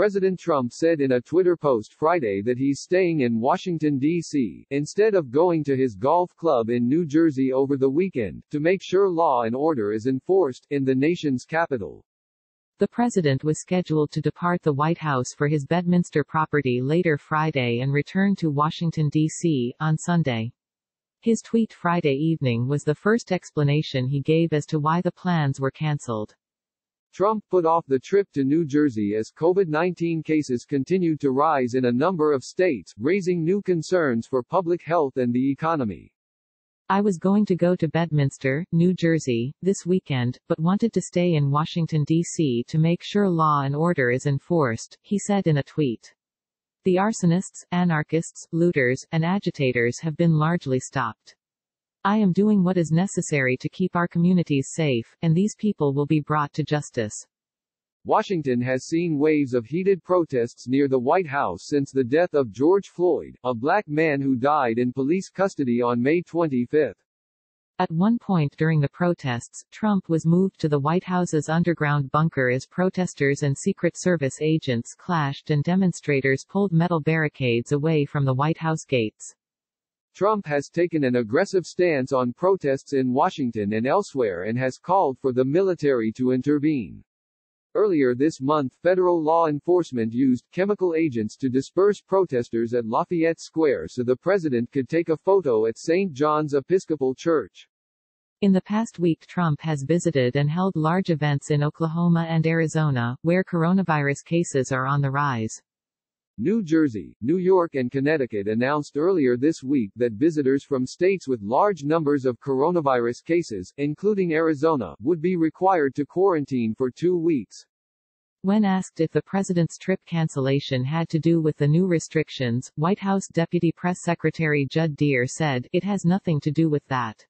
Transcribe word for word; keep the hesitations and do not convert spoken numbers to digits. President Trump said in a Twitter post Friday that he's staying in Washington, D C, instead of going to his golf club in New Jersey over the weekend, to make sure law and order is enforced in the nation's capital. The president was scheduled to depart the White House for his Bedminster property later Friday and return to Washington, D C, on Sunday. His tweet Friday evening was the first explanation he gave as to why the plans were cancelled. Trump put off the trip to New Jersey as COVID nineteen cases continued to rise in a number of states, raising new concerns for public health and the economy. I was going to go to Bedminster, New Jersey, this weekend, but wanted to stay in Washington, D C to make sure law and order is enforced, he said in a tweet. The arsonists, anarchists, looters, and agitators have been largely stopped. I am doing what is necessary to keep our communities safe, and these people will be brought to justice. Washington has seen waves of heated protests near the White House since the death of George Floyd, a black man who died in police custody on May twenty-fifth. At one point during the protests, Trump was moved to the White House's underground bunker as protesters and Secret Service agents clashed and demonstrators pulled metal barricades away from the White House gates. Trump has taken an aggressive stance on protests in Washington and elsewhere and has called for the military to intervene. Earlier this month, federal law enforcement used chemical agents to disperse protesters at Lafayette Square so the president could take a photo at Saint John's Episcopal Church. In the past week, Trump has visited and held large events in Oklahoma and Arizona, where coronavirus cases are on the rise. New Jersey, New York and Connecticut announced earlier this week that visitors from states with large numbers of coronavirus cases, including Arizona, would be required to quarantine for two weeks. When asked if the president's trip cancellation had to do with the new restrictions, White House Deputy Press Secretary Judd Deere said, "It has nothing to do with that.